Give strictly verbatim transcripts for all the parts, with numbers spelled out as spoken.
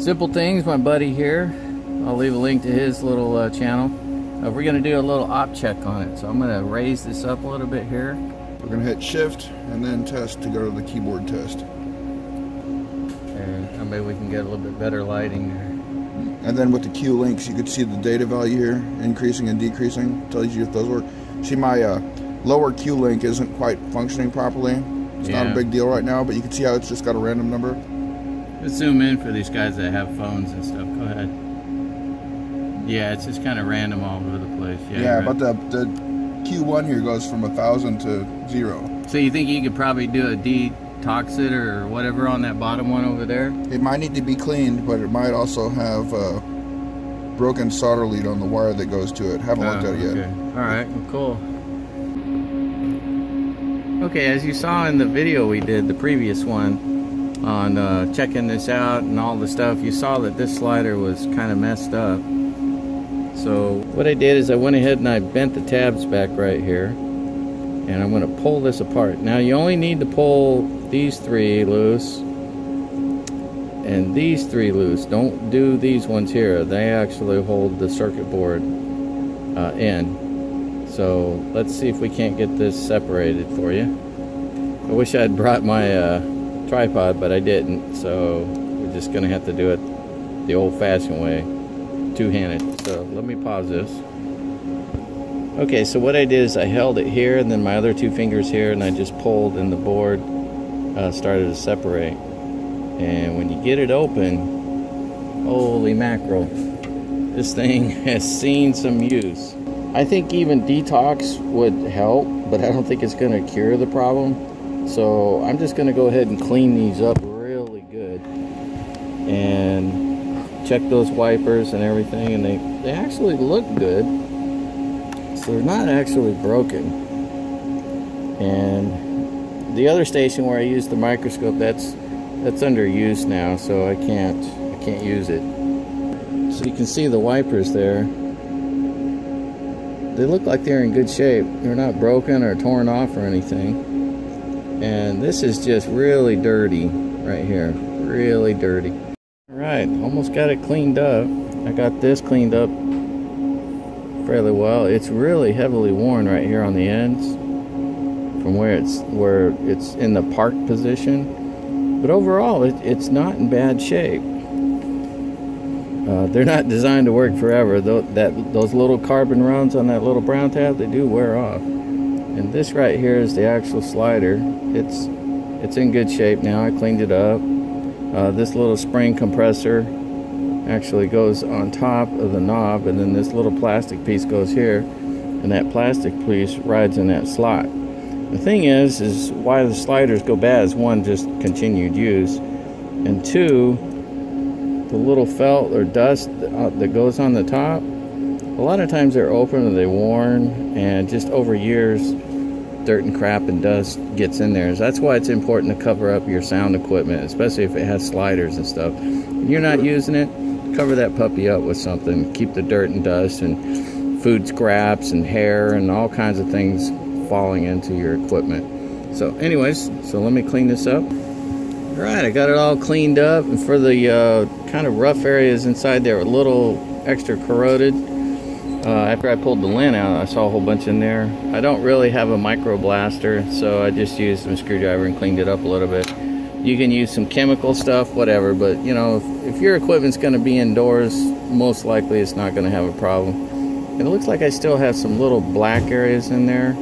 Simple Things, my buddy here. I'll leave a link to his little uh, channel. Uh, we're going to do a little op check on it. So I'm going to raise this up a little bit here. We're going to hit shift and then test to go to the keyboard test. And maybe we can get a little bit better lighting there. And then with the Q-Links, you can see the data value here increasing and decreasing. Tells you if those work. See, my uh, lower Q-Link isn't quite functioning properly. It's yeah. not a big deal right now, but you can see how it's just got a random number. Let's zoom in for these guys that have phones and stuff. Go ahead. Yeah, it's just kind of random all over the place. Yeah, yeah, but the, the Q one here goes from one thousand to zero. So you think you could probably do a D... Toxit or whatever on that bottom one over there? It might need to be cleaned, but it might also have a broken solder lead on the wire that goes to it. Haven't oh, looked at it okay. yet. Alright, cool. Okay, as you saw in the video we did, the previous one, on uh, checking this out and all the stuff, you saw that this slider was kind of messed up. So what I did is I went ahead and I bent the tabs back right here, and I'm going to pull this apart. Now you only need to pull these three loose and these three loose. Don't do these ones here. They actually hold the circuit board uh, in. So let's see if we can't get this separated for you. I wish I had brought my uh, tripod, but I didn't, so we're just gonna have to do it the old-fashioned way, two-handed. So let me pause this. Okay, so what I did is I held it here and then my other two fingers here, and I just pulled in the board. Uh, started to separate, and when you get it open, holy mackerel, this thing has seen some use. I think even detox would help, but I don't think it's going to cure the problem, so I'm just going to go ahead and clean these up really good and check those wipers and everything, and they, they actually look good, so they're not actually broken. And the other station where I used the microscope, that's that's under use now, so I can't I can't use it. So you can see the wipers there. They look like they're in good shape. They're not broken or torn off or anything. And this is just really dirty right here. Really dirty. Alright, almost got it cleaned up. I got this cleaned up fairly well. It's really heavily worn right here on the ends, from where it's where it's in the park position, but overall it, it's not in bad shape. Uh, they're not designed to work forever. Though that those little carbon rounds on that little brown tab, they do wear off. And this right here is the actual slider. It's it's in good shape now. I cleaned it up. Uh, this little spring compressor actually goes on top of the knob, and then this little plastic piece goes here, and that plastic piece rides in that slot. The thing is, is why the sliders go bad is one, just continued use, and two, the little felt or dust that goes on the top, a lot of times they're open and they worn, and just over years, dirt and crap and dust gets in there. So that's why it's important to cover up your sound equipment, especially if it has sliders and stuff. If you're not using it, cover that puppy up with something. Keep the dirt and dust and food scraps and hair and all kinds of things falling into your equipment. So anyways, so let me clean this up. All right, I got it all cleaned up, and for the uh, kind of rough areas inside there, a little extra corroded. Uh, after I pulled the lint out, I saw a whole bunch in there. I don't really have a micro blaster, so I just used some screwdriver and cleaned it up a little bit. You can use some chemical stuff, whatever, but you know, if, if your equipment's going to be indoors, most likely it's not going to have a problem. And it looks like I still have some little black areas in there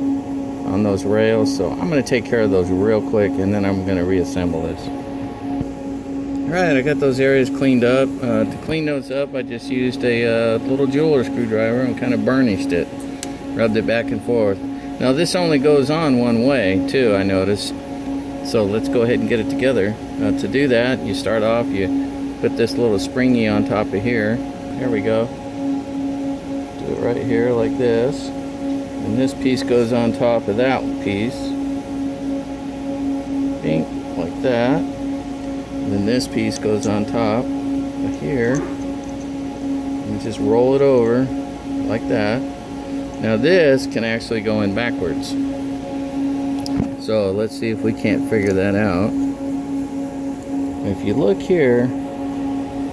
on those rails, so I'm going to take care of those real quick, and then I'm going to reassemble this. Alright, I got those areas cleaned up. Uh, to clean those up, I just used a uh, little jeweler screwdriver and kind of burnished it. Rubbed it back and forth. Now this only goes on one way too, I notice. So let's go ahead and get it together. Uh, to do that, you start off, you put this little springy on top of here. There we go. Do it right here like this. And this piece goes on top of that piece. Bink, like that. And then this piece goes on top of here. And just roll it over like that. Now this can actually go in backwards. So let's see if we can't figure that out. If you look here,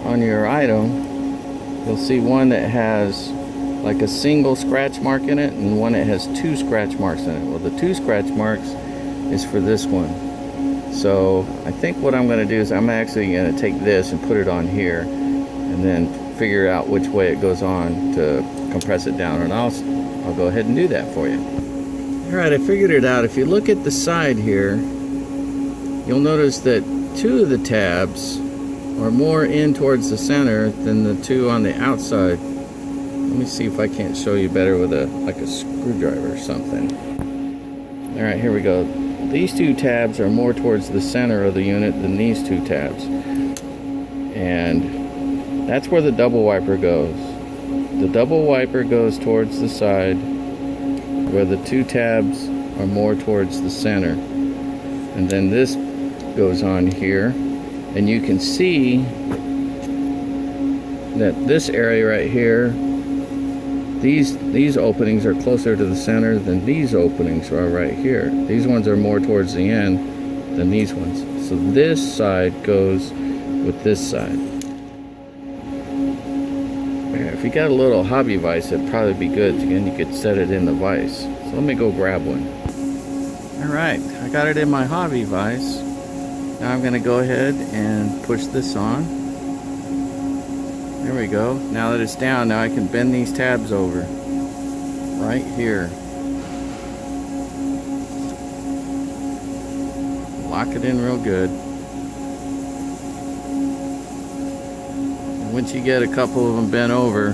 on your item, you'll see one that has like a single scratch mark in it and one that has two scratch marks in it. Well, the two scratch marks is for this one. So I think what I'm going to do is I'm actually going to take this and put it on here and then figure out which way it goes on to compress it down, and I'll, I'll go ahead and do that for you. Alright, I figured it out. If you look at the side here, you'll notice that two of the tabs are more in towards the center than the two on the outside. Let me see if I can't show you better with a like a screwdriver or something. All right, here we go. These two tabs are more towards the center of the unit than these two tabs, and that's where the double wiper goes. The double wiper goes towards the side where the two tabs are more towards the center, and then this goes on here, and you can see that this area right here, these these openings are closer to the center than these openings are right here. These ones are more towards the end than these ones. So this side goes with this side. Yeah, if you got a little hobby vise, it'd probably be good. Again, you could set it in the vise. So let me go grab one. All right, I got it in my hobby vise. Now I'm going to go ahead and push this on. There we go. Now that it's down, now I can bend these tabs over right here. Lock it in real good. And once you get a couple of them bent over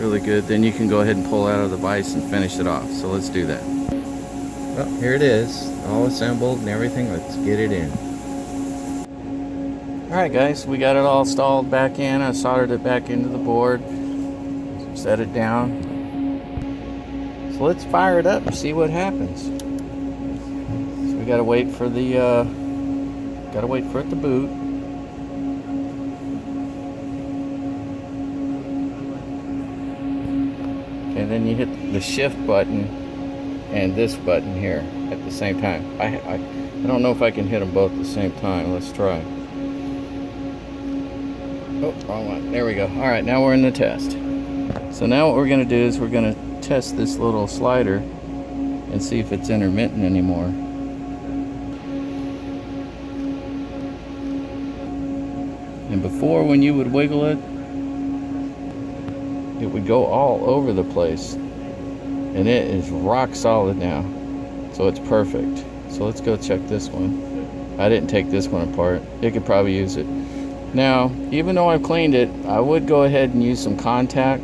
really good, then you can go ahead and pull out of the vise and finish it off. So let's do that. Well, here it is, all assembled and everything. Let's get it in. Alright guys, we got it all installed back in. I soldered it back into the board, set it down. So let's fire it up and see what happens. So we gotta wait for the uh, gotta wait for it to boot. And then you hit the shift button and this button here at the same time. I, I, I don't know if I can hit them both at the same time. Let's try. Oh, wrong one. There we go. All right, now we're in the test. So now what we're going to do is we're going to test this little slider and see if it's intermittent anymore. And before, when you would wiggle it, it would go all over the place. And it is rock solid now, so it's perfect. So let's go check this one. I didn't take this one apart. It could probably use it. Now, even though I've cleaned it, I would go ahead and use some contact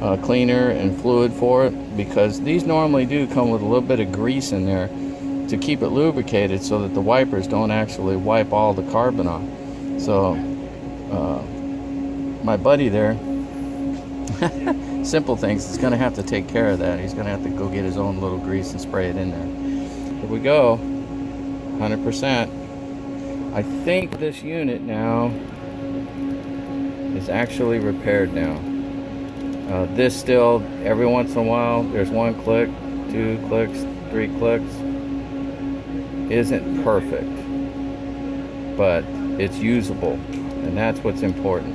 uh, cleaner and fluid for it, because these normally do come with a little bit of grease in there to keep it lubricated so that the wipers don't actually wipe all the carbon off. So uh, my buddy there, Simple Things, is going to have to take care of that. He's going to have to go get his own little grease and spray it in there. Here we go, one hundred percent. I think this unit now is actually repaired now. Uh, this still, every once in a while, there's one click, two clicks, three clicks. Isn't perfect, but it's usable, and that's what's important.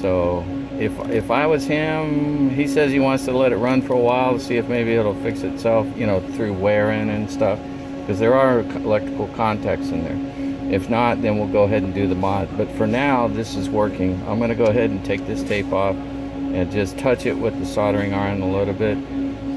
So If, if I was him, he says he wants to let it run for a while to see if maybe it'll fix itself, you know, through wearing and stuff, because there are electrical contacts in there. If not, then we'll go ahead and do the mod. But for now, this is working. I'm going to go ahead and take this tape off and just touch it with the soldering iron a little bit,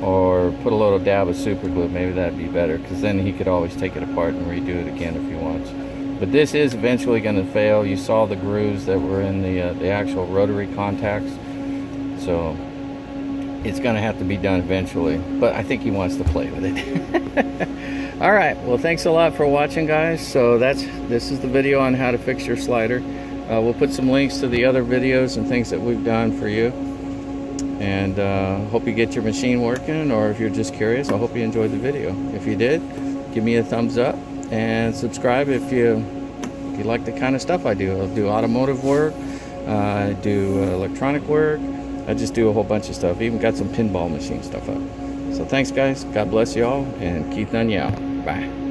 or put a little dab of super glue. Maybe that'd be better, because then he could always take it apart and redo it again if he wants. But this is eventually going to fail. You saw the grooves that were in the, uh, the actual rotary contacts. So it's going to have to be done eventually. But I think he wants to play with it. All right. Well, thanks a lot for watching, guys. So that's this is the video on how to fix your slider. Uh, we'll put some links to the other videos and things that we've done for you. And uh, hope you get your machine working. Or if you're just curious, I hope you enjoyed the video. If you did, give me a thumbs up. And subscribe if you if you like the kind of stuff I do. I'll do automotive work, uh, I do uh, electronic work, I just do a whole bunch of stuff. Even got some pinball machine stuff up. So thanks guys, God bless you all, and Keith Noneya. Bye.